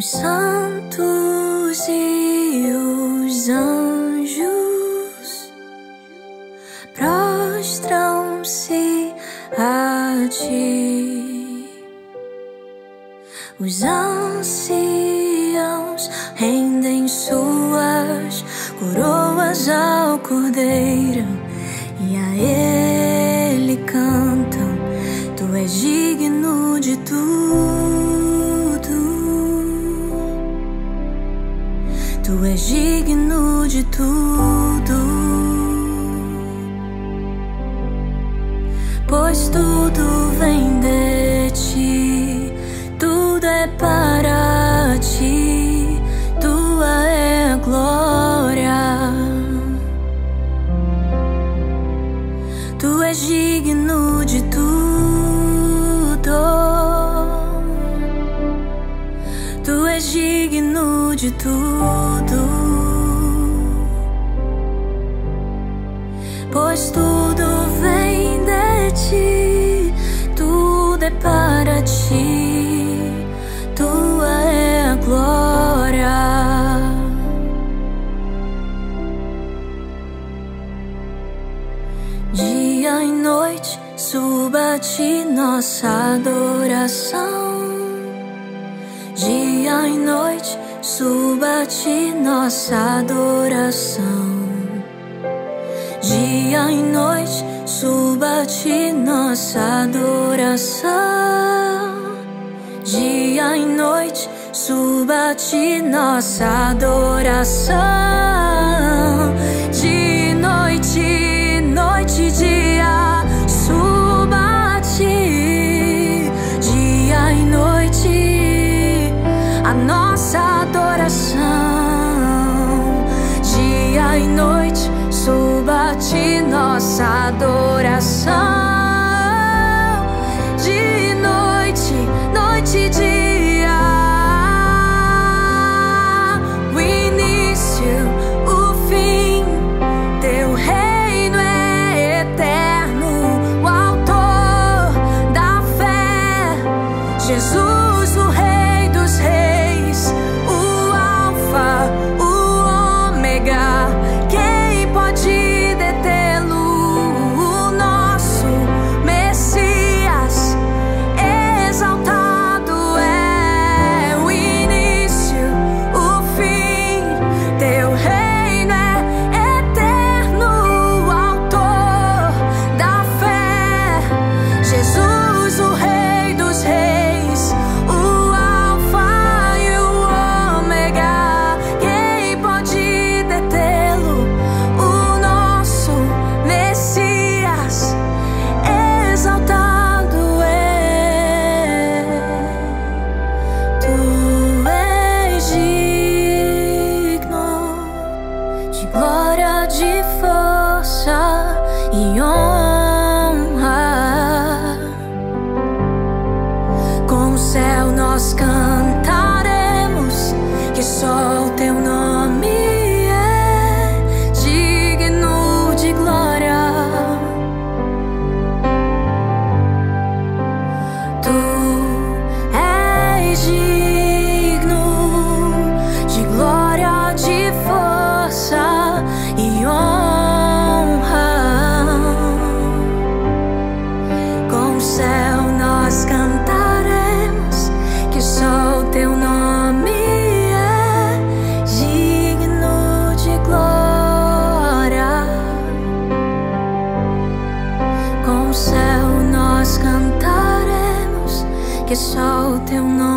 os santos e os anjos prostram-se a ti, os anciãos rendem suas coroas ao Cordeiro e a ele cantam: Tu és digno de tudo, Tu és digno de tudo, pois tudo vem de ti, tudo é para ti, tua é a glória. Tu és digno de tudo, Tu és digno de tudo, pois tudo vem de ti, tudo é para ti, tua é a glória. Dia e noite suba a ti nossa adoração, dia e noite suba a ti nossa adoração, dia e noite suba a ti nossa adoração, dia e noite suba a ti nossa adoração, de noite, noite e dia, suba a ti, dia e noite, a nossa adoração, dia e noite, suba a ti, nossa adoração, de noite, noite e dia, o início, o fim, teu reino. Jesus, o Rei dos Reis, o Alfa, o Ômega, quem pode detê-lo? O nosso Messias exaltado é o início, o fim, teu reino é eterno, o autor da fé, Jesus, o Rei dos Reis. Só o teu nome é digno de glória. Tu és digno de glória, de força e honra. Com o céu nós cantaremos que só o teu nome que só o teu nome.